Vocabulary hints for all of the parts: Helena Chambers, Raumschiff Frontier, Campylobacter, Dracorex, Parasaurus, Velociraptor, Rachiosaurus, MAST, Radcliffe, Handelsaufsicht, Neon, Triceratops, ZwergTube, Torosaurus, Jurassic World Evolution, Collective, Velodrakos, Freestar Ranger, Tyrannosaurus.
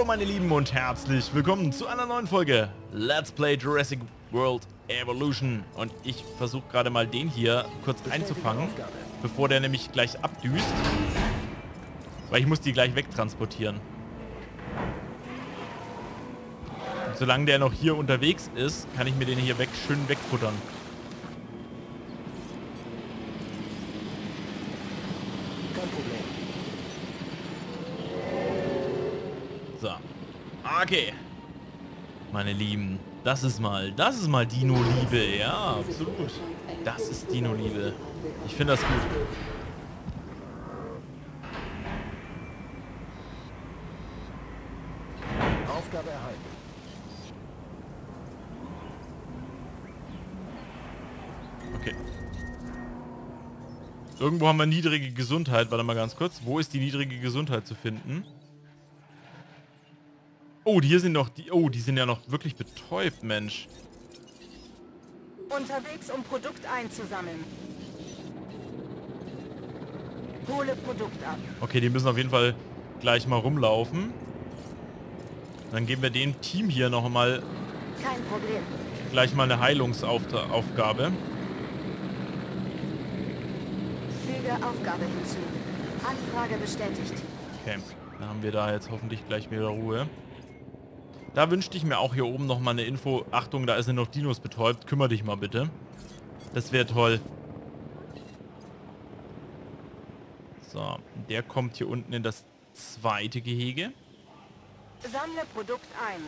Hallo meine Lieben und herzlich willkommen zu einer neuen Folge Let's Play Jurassic World Evolution. Und ich versuche gerade mal den hier kurz einzufangen, bevor der nämlich gleich abdüst. Weil ich muss die gleich wegtransportieren. Und solange der noch hier unterwegs ist, kann ich mir den hier schön wegfuttern. So. Okay. Meine Lieben, das ist mal Dino-Liebe. Ja, absolut. Das ist Dino-Liebe. Ich finde das gut. Aufgabe erhalten. Okay. Irgendwo haben wir niedrige Gesundheit. Warte mal ganz kurz. Wo ist die niedrige Gesundheit zu finden? Oh, die sind ja noch wirklich betäubt, Mensch. Unterwegs, um Produkt einzusammeln. Hole Produkt ab. Okay, die müssen auf jeden Fall gleich mal rumlaufen. Dann geben wir dem Team hier noch mal gleich mal eine Heilungsaufgabe. Füge Aufgabe hinzu. Anfrage bestätigt. Okay, dann haben wir da jetzt hoffentlich gleich wieder Ruhe. Da wünschte ich mir auch hier oben nochmal eine Info. Achtung, da sind noch Dinos betäubt. Kümmere dich mal bitte. Das wäre toll. So, der kommt hier unten in das zweite Gehege. Sammle Produkt ein.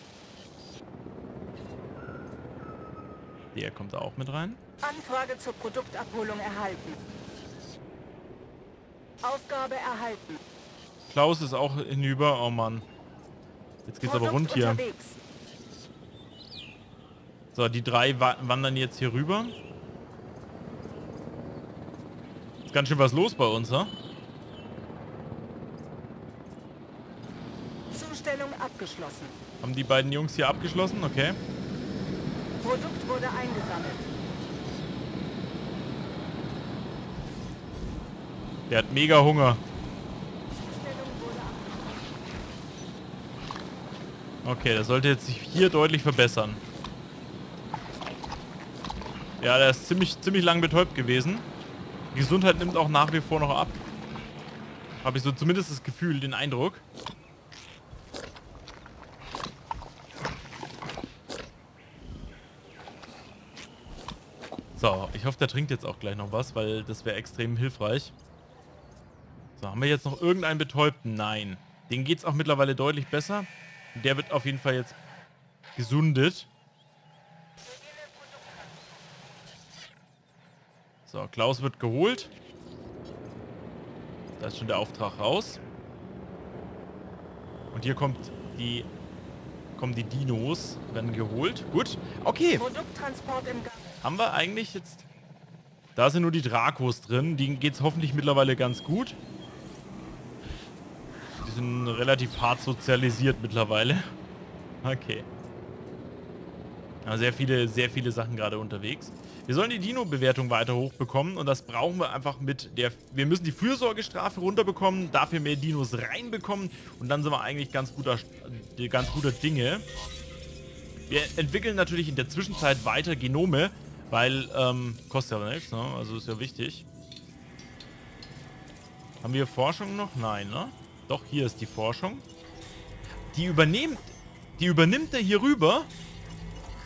Der kommt da auch mit rein. Anfrage zur Produktabholung erhalten. Aufgabe erhalten. Klaus ist auch hinüber. Oh Mann. Jetzt geht's aber rund hier. So, die drei wandern jetzt hier rüber. Ist ganz schön was los bei uns, ne? Zustellung abgeschlossen. Haben die beiden Jungs hier abgeschlossen? Okay. Produkt wurde eingesammelt. Der hat mega Hunger. Okay, das sollte jetzt sich hier deutlich verbessern. Ja, der ist ziemlich lang betäubt gewesen. Die Gesundheit nimmt auch nach wie vor noch ab. Habe ich so zumindest das Gefühl, den Eindruck. So, ich hoffe, der trinkt jetzt auch gleich noch was, weil das wäre extrem hilfreich. So, haben wir jetzt noch irgendeinen Betäubten? Nein. Den geht es auch mittlerweile deutlich besser. Der wird auf jeden Fall jetzt gesundet. So, Klaus wird geholt. Da ist schon der Auftrag raus. Und hier kommen die Dinos, werden geholt. Gut, okay. Haben wir eigentlich jetzt... Da sind nur die Dracos drin. Denen geht es hoffentlich mittlerweile ganz gut. Die sind relativ hart sozialisiert mittlerweile. Okay. Ja, sehr viele Sachen gerade unterwegs. Wir sollen die Dino-Bewertung weiter hochbekommen und das brauchen wir einfach mit der... Wir müssen die Fürsorgestrafe runterbekommen, dafür mehr Dinos reinbekommen und dann sind wir eigentlich ganz guter Dinge. Wir entwickeln natürlich in der Zwischenzeit weiter Genome, weil kostet ja nichts, ne? Also ist ja wichtig. Haben wir Forschung noch? Nein, ne? Doch, hier ist die Forschung. Die übernimmt er hier rüber?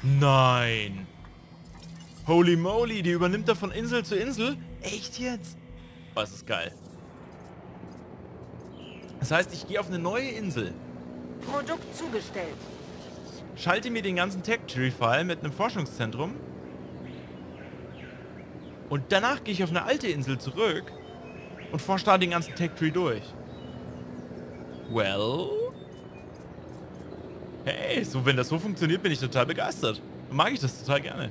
Nein. Holy moly, die übernimmt er von Insel zu Insel? Echt jetzt? Oh, das ist geil. Das heißt, ich gehe auf eine neue Insel. Produkt zugestellt. Schalte mir den ganzen Tech-Tree-File mit einem Forschungszentrum. Und danach gehe ich auf eine alte Insel zurück und forsche da den ganzen Tech-Tree durch. Well? Hey, so wenn das so funktioniert, bin ich total begeistert. Mag ich das total gerne.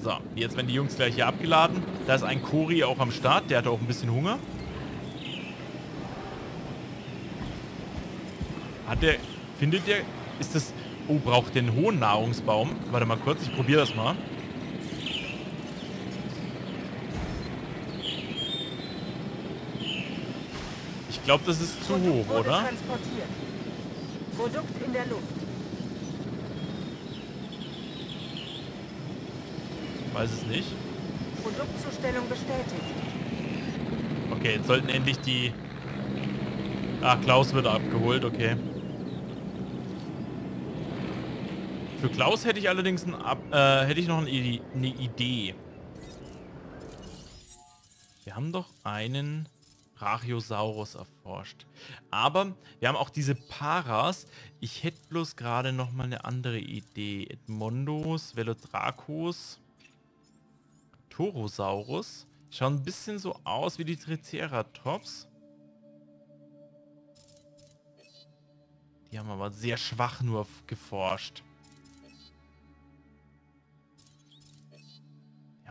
So, jetzt werden die Jungs gleich hier abgeladen. Da ist ein Kori auch am Start, der hat auch ein bisschen Hunger. Hat der... Findet der... Ist das... Oh, braucht den hohen Nahrungsbaum. Warte mal kurz, ich probiere das mal. Ich glaube, das ist zu hoch, oder? Produkt in der Luft. Weiß es nicht. Produktzustellung bestätigt. Okay, jetzt sollten endlich die... Ach, Klaus wird abgeholt, okay. Für Klaus hätte ich allerdings ein hätte ich noch eine Idee. Wir haben doch einen Rachiosaurus erforscht. Aber wir haben auch diese Paras. Ich hätte bloß gerade noch mal eine andere Idee. Edmondos, Velodrakos, Torosaurus. Schauen ein bisschen so aus wie die Triceratops. Die haben aber sehr schwach nur geforscht.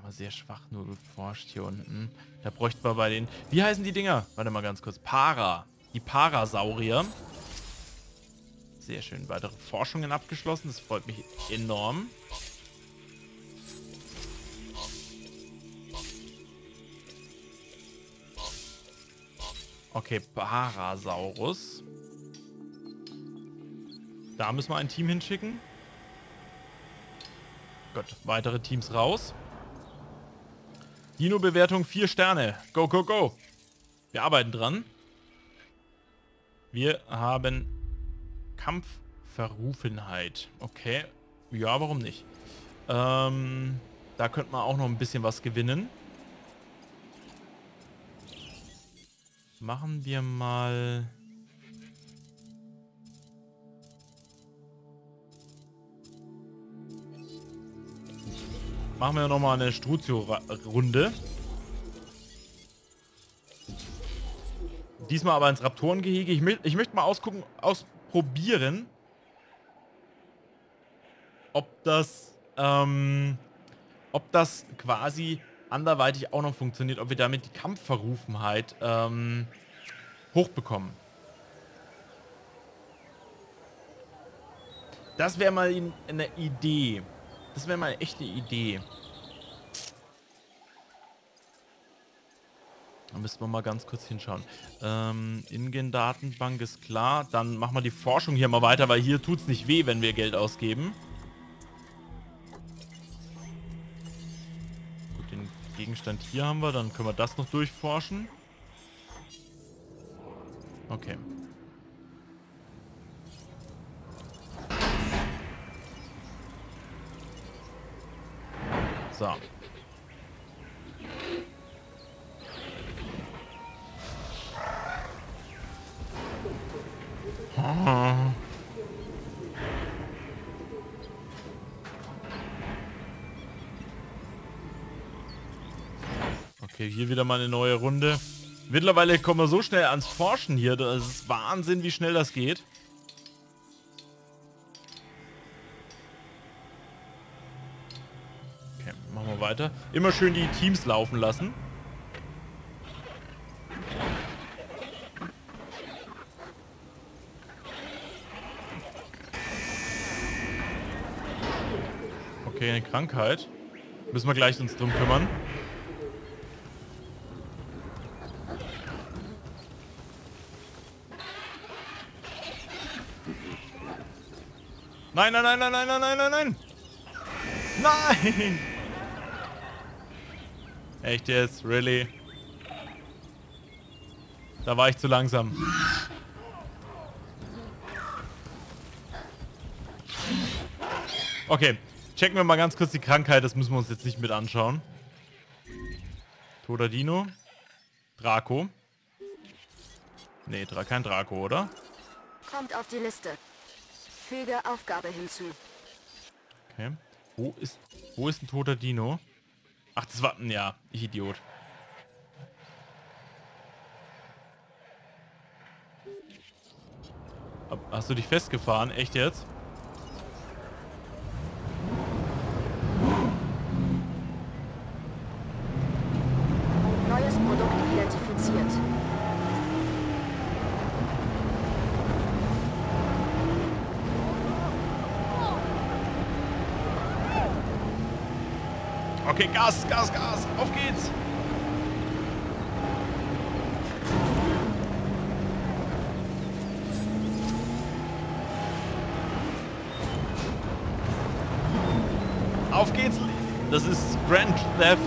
Sehr schwach nur geforscht hier unten. Da bräuchte man bei den... Wie heißen die Dinger? Warte mal ganz kurz. Para. Die Parasaurier. Sehr schön. Weitere Forschungen abgeschlossen. Das freut mich enorm. Okay, Parasaurus. Da müssen wir ein Team hinschicken. Gott, weitere Teams raus. Dino-Bewertung 4 Sterne. Go, go, go. Wir arbeiten dran. Wir haben Kampfverrufenheit. Okay. Ja, warum nicht? Da könnte man auch noch ein bisschen was gewinnen. Machen wir mal... Machen wir nochmal eine Struzio-Runde. Diesmal aber ins Raptorengehege. Ich möchte mal ausprobieren, ob das quasi anderweitig auch noch funktioniert, ob wir damit die Kampfverrufenheit hochbekommen. Das wäre mal eine Idee. Das wäre mal echt eine Idee. Da müssen wir mal ganz kurz hinschauen. InGen-Datenbank ist klar. Dann machen wir die Forschung hier mal weiter, weil hier tut es nicht weh, wenn wir Geld ausgeben. Gut, den Gegenstand hier haben wir. Dann können wir das noch durchforschen. Okay. So. Okay, hier wieder mal eine neue Runde. Mittlerweile kommen wir so schnell ans Forschen hier. Das ist Wahnsinn, wie schnell das geht. Weiter. Immer schön die Teams laufen lassen. Okay, eine Krankheit. Müssen wir gleich uns drum kümmern. Nein, nein, nein, nein, nein, nein, nein, nein, nein! Nein! Echt jetzt? Really? Da war ich zu langsam. Okay, checken wir mal ganz kurz die Krankheit. Das müssen wir uns jetzt nicht mit anschauen. Toter Dino. Draco. Nee, kein Draco, oder? Kommt auf die Liste. Füge Aufgabe hinzu. Okay. Wo ist ein toter Dino? Ach, das war... Ja, ich Idiot. Hast du dich festgefahren? Echt jetzt? Neues Produkt identifiziert. Okay, Gas, Gas, Gas. Auf geht's. Das ist Grand Theft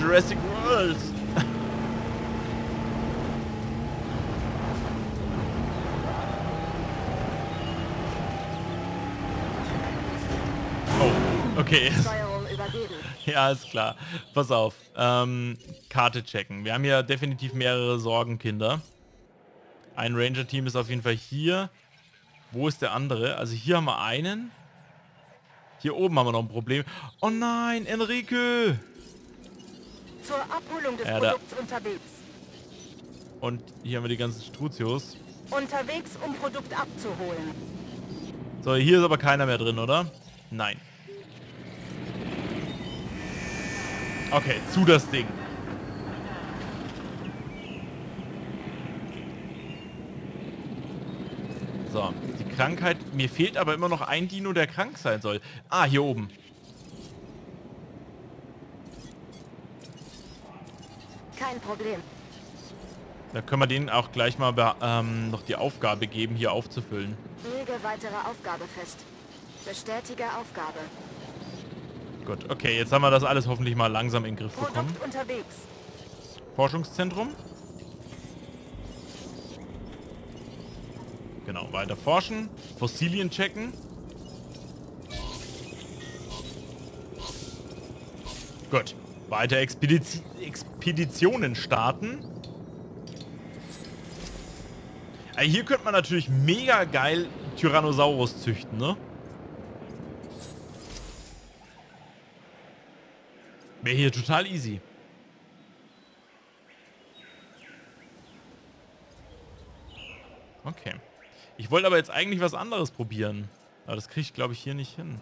Jurassic World. Oh, okay. Ja, ist klar. Pass auf. Karte checken. Wir haben ja definitiv mehrere Sorgenkinder. Ein Ranger-Team ist auf jeden Fall hier. Wo ist der andere? Also hier haben wir einen. Hier oben haben wir noch ein Problem. Oh nein, Enrico! Zur Abholung des Produkts unterwegs. Und hier haben wir die ganzen Strutios. Unterwegs, um Produkt abzuholen. So, hier ist aber keiner mehr drin, oder? Nein. Okay, zu das Ding. So, die Krankheit. Mir fehlt aber immer noch ein Dino, der krank sein soll. Ah, hier oben. Kein Problem. Da können wir denen auch gleich mal noch die Aufgabe geben, hier aufzufüllen. Lege weitere Aufgabe fest. Bestätige Aufgabe. Gut, okay, jetzt haben wir das alles hoffentlich mal langsam in den Griff bekommen. Produkt unterwegs. Forschungszentrum. Genau, weiter forschen. Fossilien checken. Gut, weiter Expeditionen starten. Also hier könnte man natürlich mega geil Tyrannosaurus züchten, ne? Wäre hier total easy. Okay. Ich wollte aber jetzt eigentlich was anderes probieren. Aber das kriege ich, glaube ich, hier nicht hin.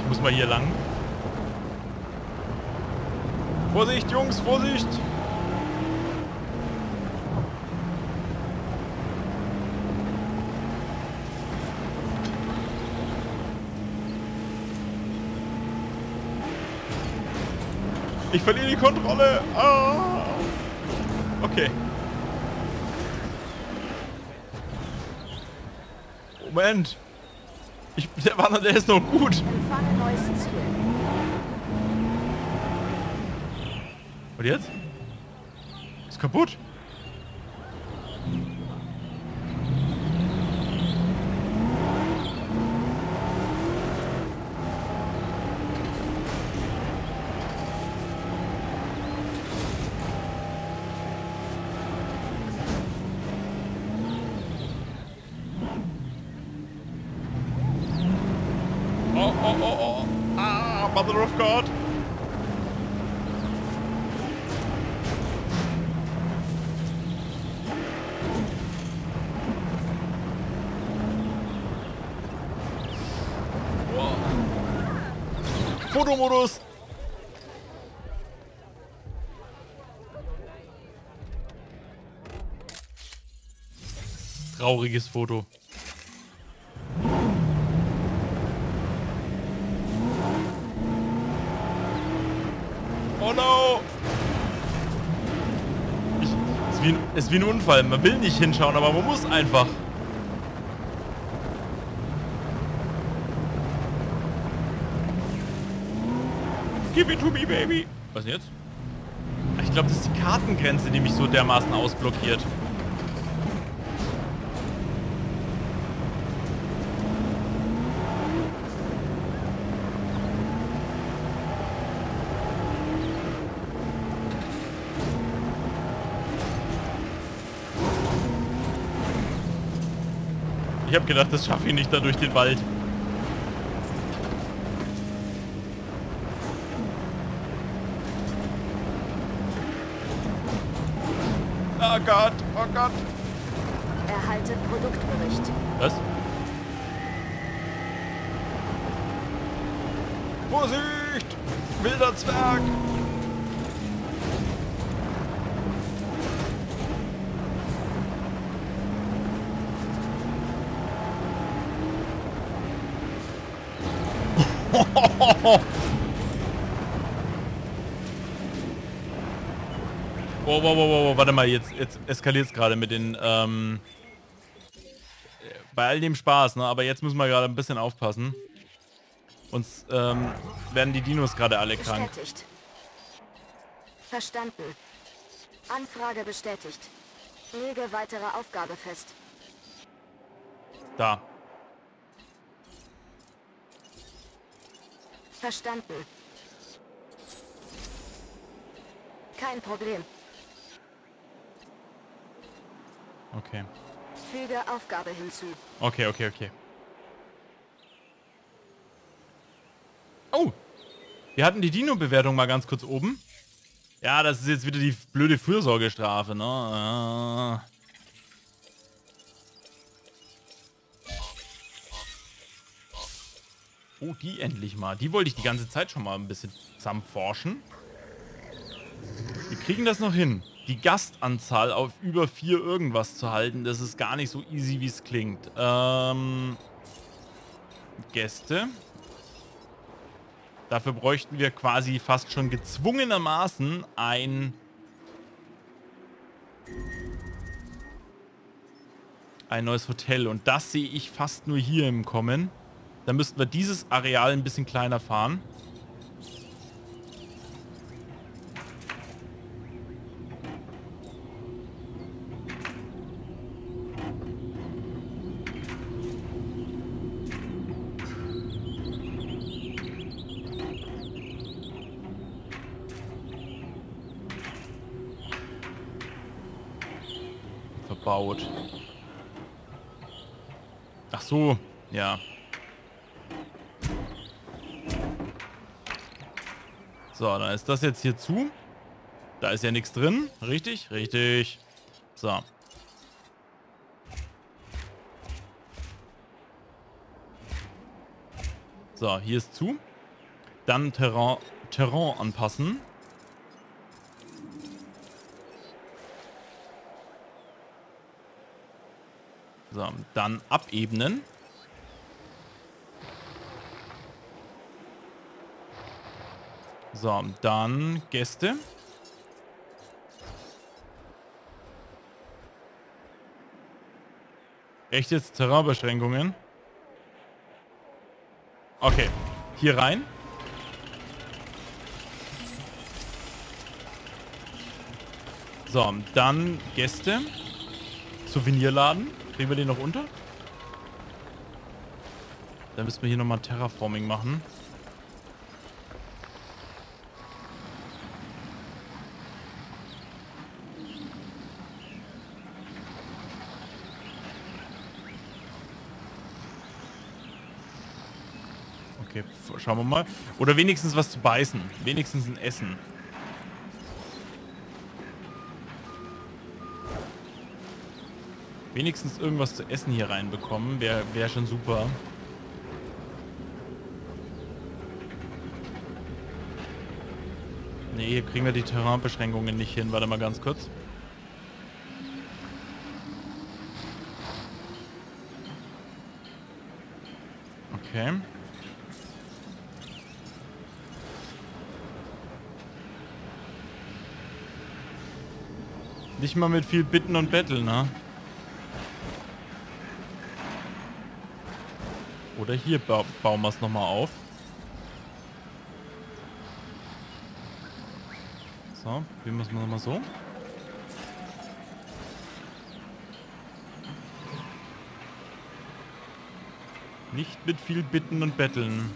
Ich muss mal hier lang. Vorsicht, Jungs, Vorsicht! Ich verliere die Kontrolle. Ah. Okay. Moment. Der Warner, der ist noch gut. Und jetzt? Ist kaputt. Mother of God. Wow. Fotomodus. Trauriges Foto. Ist wie ein Unfall. Man will nicht hinschauen, aber man muss einfach. Give it to me, baby. Was denn jetzt? Ich glaube, das ist die Kartengrenze, die mich so dermaßen ausblockiert. Ich habe gedacht, das schaffe ich nicht da durch den Wald. Oh Gott, oh Gott. Erhalte Produktbericht. Was? Vorsicht! Wilder Zwerg! Wow, wow, wow, wow, warte mal, jetzt eskaliert es gerade mit den, bei all dem Spaß, ne? Aber jetzt müssen wir gerade ein bisschen aufpassen. Uns werden die Dinos gerade alle krank. Bestätigt. Verstanden. Anfrage bestätigt. Lege weitere Aufgabe fest. Da. Verstanden. Kein Problem. Okay. Füge Aufgabe hinzu. Okay, okay, okay. Oh! Wir hatten die Dino-Bewertung mal ganz kurz oben. Ja, das ist jetzt wieder die blöde Fürsorgestrafe, ne? Ah. Oh, die endlich mal. Die wollte ich die ganze Zeit schon mal ein bisschen zusammenforschen. Wir kriegen das noch hin. Die Gastanzahl auf über 4 irgendwas zu halten, das ist gar nicht so easy, wie es klingt. Gäste. Dafür bräuchten wir quasi fast schon gezwungenermaßen ein neues Hotel. Und das sehe ich fast nur hier im Kommen. Dann müssten wir dieses Areal ein bisschen kleiner fahren. Verbaut. Ach so, ja. So, dann ist das jetzt hier zu. Da ist ja nichts drin. Richtig? Richtig. So. So, hier ist zu. Dann Terrain anpassen. So, dann abebnen. So, dann Gäste. Echt jetzt Terrainbeschränkungen? Okay, hier rein. So, dann Gäste. Souvenirladen. Kriegen wir den noch unter? Dann müssen wir hier nochmal Terraforming machen. Okay, schauen wir mal. Oder wenigstens was zu beißen. Wenigstens ein Essen. Wenigstens irgendwas zu essen hier reinbekommen. Wäre schon super. Ne, hier kriegen wir die Terrainbeschränkungen nicht hin. Warte mal ganz kurz. Okay. Nicht mal mit viel Bitten und Betteln, ne? Oder hier bauen wir es nochmal auf. So, wie müssen wir nochmal so? Nicht mit viel Bitten und Betteln.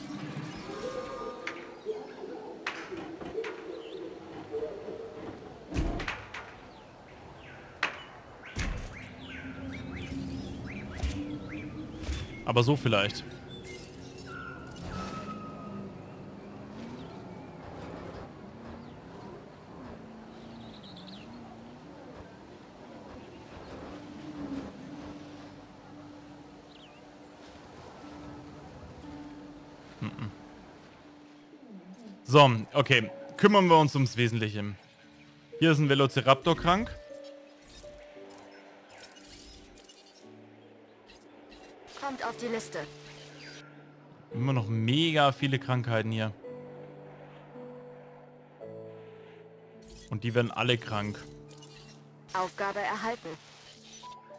Aber so vielleicht. So, okay. Kümmern wir uns ums Wesentliche. Hier ist ein Velociraptor krank. Auf die Liste. Immer noch mega viele Krankheiten hier. Und die werden alle krank. Aufgabe erhalten.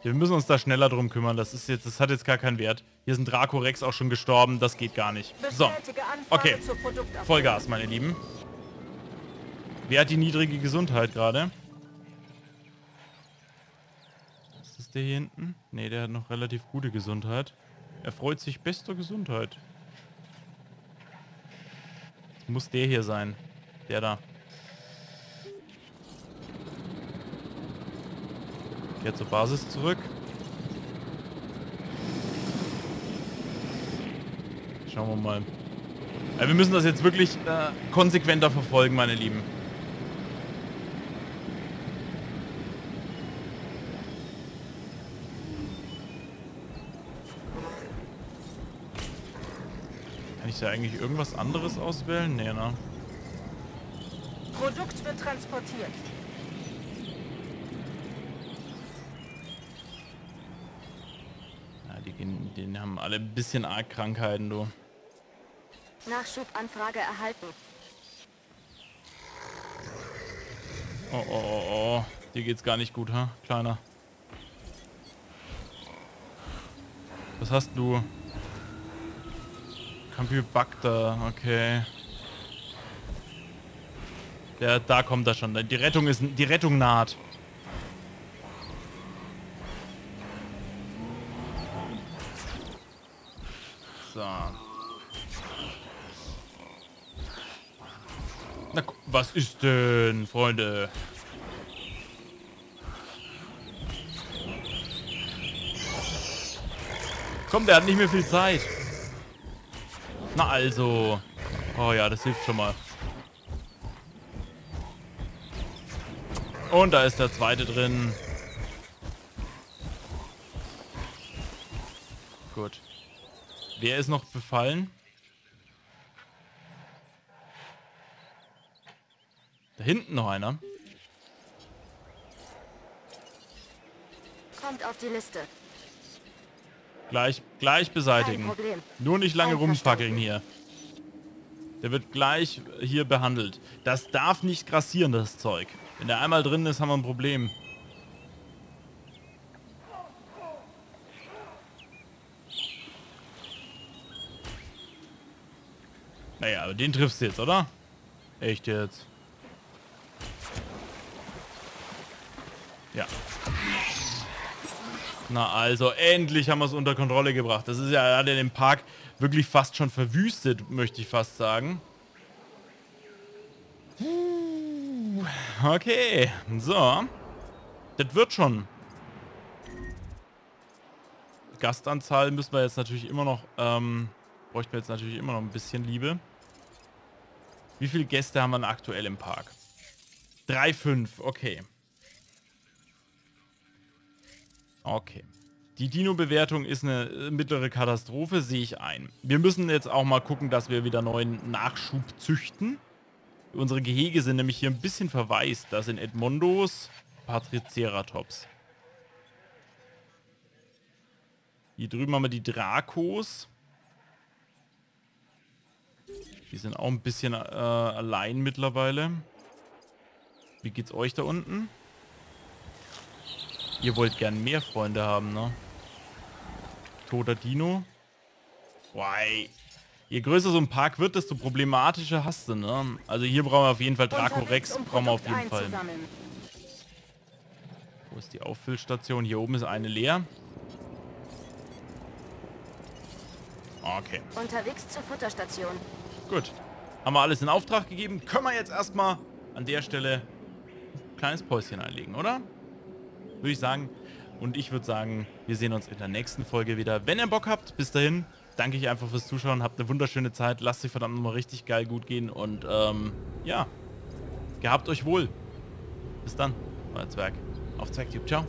Wir müssen uns da schneller drum kümmern. Das ist jetzt, das hat jetzt gar keinen Wert. Hier ist ein Dracorex auch schon gestorben. Das geht gar nicht. So, okay. Vollgas, meine Lieben. Wer hat die niedrige Gesundheit gerade? Ist das der hier hinten? Ne, der hat noch relativ gute Gesundheit. Er freut sich bester Gesundheit. Das muss der hier sein. Der da. Kehrt zur Basis zurück. Schauen wir mal. Ja, wir müssen das jetzt wirklich konsequenter verfolgen, meine Lieben. Kann ich da eigentlich irgendwas anderes auswählen? Nee, ne? Produkt wird transportiert. Den haben alle ein bisschen arg Krankheiten, du. Nachschubanfrage erhalten. Oh, oh, oh, oh. Dir geht's gar nicht gut, ha? Kleiner. Was hast du? Campylobacter, okay. Der, da kommt er schon. Die Rettung ist, die Rettung naht. Na, was ist denn, Freunde? Komm, der hat nicht mehr viel Zeit. Na also. Oh ja, das hilft schon mal. Und da ist der zweite drin. Gut. Wer ist noch befallen? Da hinten noch einer. Kommt auf die Liste. Gleich beseitigen. Nur nicht lange rumfackeln hier. Der wird gleich hier behandelt. Das darf nicht grassieren, das Zeug. Wenn der einmal drin ist, haben wir ein Problem. Naja, aber den triffst du jetzt, oder? Echt jetzt? Ja. Na also, endlich haben wir es unter Kontrolle gebracht. Das ist ja gerade in dem Park wirklich fast schon verwüstet, möchte ich fast sagen. Okay, so. Das wird schon. Gastanzahl müssen wir jetzt natürlich immer noch... bräuchten wir jetzt natürlich immer noch ein bisschen Liebe. Wie viele Gäste haben wir denn aktuell im Park? 3,5, okay. Okay. Die Dino-Bewertung ist eine mittlere Katastrophe, sehe ich ein. Wir müssen jetzt auch mal gucken, dass wir wieder neuen Nachschub züchten. Unsere Gehege sind nämlich hier ein bisschen verwaist. Das sind Edmondos, Patriceratops. Hier drüben haben wir die Dracos. Die sind auch ein bisschen allein mittlerweile. Wie geht's euch da unten? Ihr wollt gern mehr Freunde haben, ne? Toter Dino. Why? Je größer so ein Park wird, desto problematischer hast du, ne? Also hier brauchen wir auf jeden Fall Dracorex, brauchen wir auf jeden Fall. Wo ist die Auffüllstation? Hier oben ist eine leer. Okay. Unterwegs zur Futterstation. Gut, haben wir alles in Auftrag gegeben. Können wir jetzt erstmal an der Stelle ein kleines Päuschen einlegen, oder? Würde ich sagen. Und ich würde sagen, wir sehen uns in der nächsten Folge wieder. Wenn ihr Bock habt, bis dahin, danke ich einfach fürs Zuschauen. Habt eine wunderschöne Zeit. Lasst euch verdammt nochmal richtig geil gut gehen. Und ja, gehabt euch wohl. Bis dann, euer Zwerg. Auf ZwergTube. Ciao.